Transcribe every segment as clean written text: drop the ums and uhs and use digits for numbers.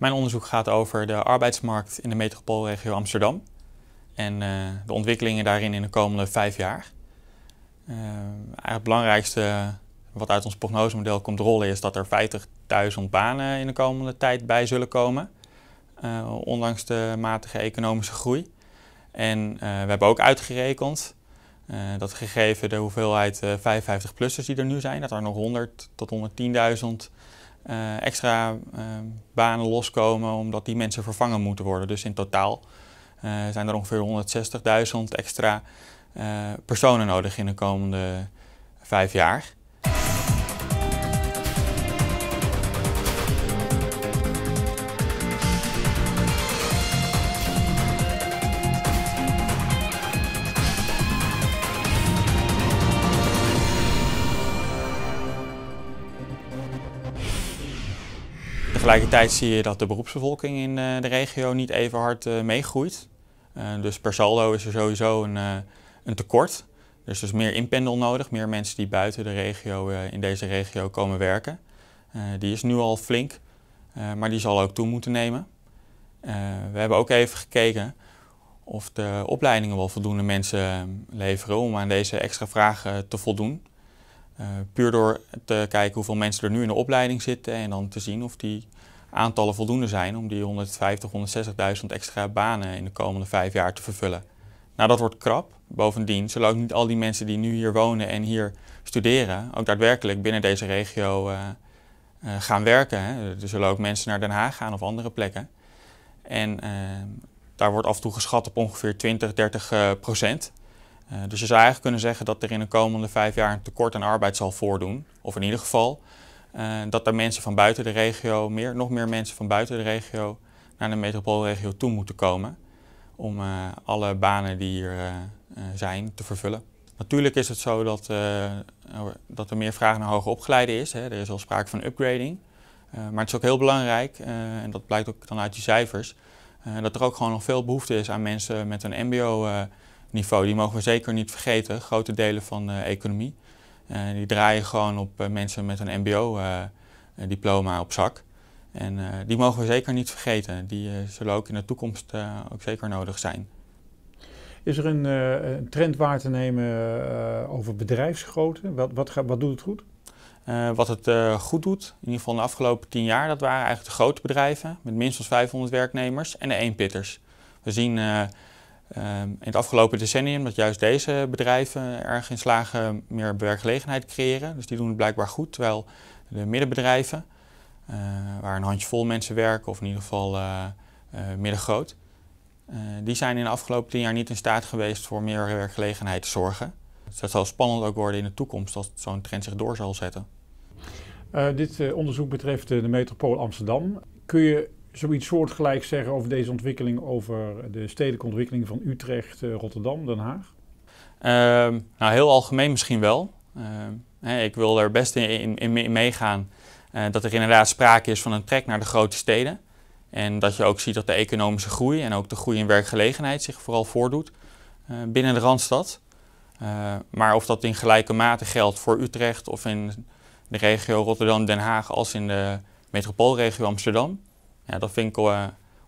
Mijn onderzoek gaat over de arbeidsmarkt in de metropoolregio Amsterdam en de ontwikkelingen daarin in de komende 5 jaar. Het belangrijkste wat uit ons prognosemodel komt rollen is dat er 50.000 banen in de komende tijd bij zullen komen, ondanks de matige economische groei. En we hebben ook uitgerekend dat gegeven de hoeveelheid 55-plussers die er nu zijn, dat er nog 100 tot 110.000 extra banen loskomen omdat die mensen vervangen moeten worden. Dus in totaal zijn er ongeveer 160.000 extra personen nodig in de komende 5 jaar. Tegelijkertijd zie je dat de beroepsbevolking in de regio niet even hard meegroeit. Dus per saldo is er sowieso een tekort. Er is dus meer inpendel nodig, meer mensen die buiten de regio in deze regio komen werken. Die is nu al flink, maar die zal ook toe moeten nemen. We hebben ook even gekeken of de opleidingen wel voldoende mensen leveren om aan deze extra vragen te voldoen. Puur door te kijken hoeveel mensen er nu in de opleiding zitten en dan te zien of die aantallen voldoende zijn om die 150.000, 160.000 extra banen in de komende 5 jaar te vervullen. Nou, dat wordt krap. Bovendien zullen ook niet al die mensen die nu hier wonen en hier studeren ook daadwerkelijk binnen deze regio gaan werken. Hè. Er zullen ook mensen naar Den Haag gaan of andere plekken. En daar wordt af en toe geschat op ongeveer 20-30%. Dus je zou eigenlijk kunnen zeggen dat er in de komende 5 jaar een tekort aan arbeid zal voordoen. Of in ieder geval dat er mensen van buiten de regio, nog meer mensen van buiten de regio naar de metropoolregio toe moeten komen. Om alle banen die hier zijn te vervullen. Natuurlijk is het zo dat er meer vraag naar hoger opgeleiden is. Hè. Er is al sprake van upgrading. Maar het is ook heel belangrijk, en dat blijkt ook dan uit die cijfers, dat er ook gewoon nog veel behoefte is aan mensen met een mbo niveau. Die mogen we zeker niet vergeten. Grote delen van de economie die draaien gewoon op mensen met een mbo-diploma op zak. En die mogen we zeker niet vergeten. Die zullen ook in de toekomst ook zeker nodig zijn. Is er een trend waar te nemen over bedrijfsgrootte? Wat doet het goed? Wat het goed doet, in ieder geval in de afgelopen 10 jaar, dat waren eigenlijk de grote bedrijven met minstens 500 werknemers en de eenpitters. We zien in het afgelopen decennium dat juist deze bedrijven erg in slagen meer werkgelegenheid creëren. Dus die doen het blijkbaar goed, terwijl de middenbedrijven, waar een handjevol mensen werken of in ieder geval middengroot, die zijn in de afgelopen 10 jaar niet in staat geweest voor meer werkgelegenheid te zorgen. Dus dat zal spannend ook worden in de toekomst als zo'n trend zich door zal zetten. Dit onderzoek betreft de metropool Amsterdam. Kun je zoiets soortgelijks zeggen over deze ontwikkeling, over de stedelijke ontwikkeling van Utrecht, Rotterdam, Den Haag? Nou, heel algemeen misschien wel. Ik wil er best in meegaan dat er inderdaad sprake is van een trek naar de grote steden. En dat je ook ziet dat de economische groei en ook de groei in werkgelegenheid zich vooral voordoet binnen de Randstad. Maar of dat in gelijke mate geldt voor Utrecht of in de regio Rotterdam, Den Haag als in de metropoolregio Amsterdam, ja, dat vind ik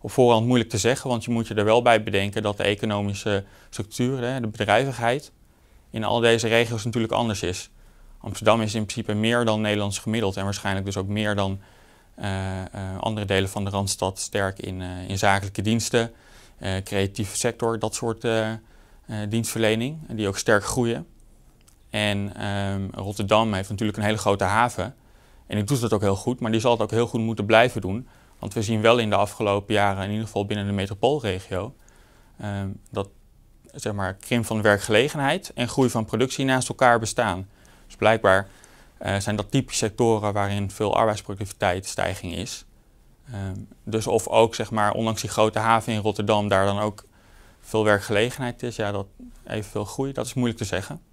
op voorhand moeilijk te zeggen, want je moet je er wel bij bedenken dat de economische structuur, de bedrijvigheid, in al deze regio's natuurlijk anders is. Amsterdam is in principe meer dan Nederlands gemiddeld en waarschijnlijk dus ook meer dan andere delen van de Randstad sterk in zakelijke diensten, creatieve sector, dat soort dienstverlening, die ook sterk groeien. En Rotterdam heeft natuurlijk een hele grote haven en die doet dat ook heel goed, maar die zal het ook heel goed moeten blijven doen. Want we zien wel in de afgelopen jaren, in ieder geval binnen de metropoolregio, dat zeg maar, krimp van werkgelegenheid en groei van productie naast elkaar bestaan. Dus blijkbaar zijn dat typische sectoren waarin veel arbeidsproductiviteitsstijging is. Dus of ook, zeg maar, ondanks die grote haven in Rotterdam daar dan ook veel werkgelegenheid is, ja, dat evenveel groei, dat is moeilijk te zeggen.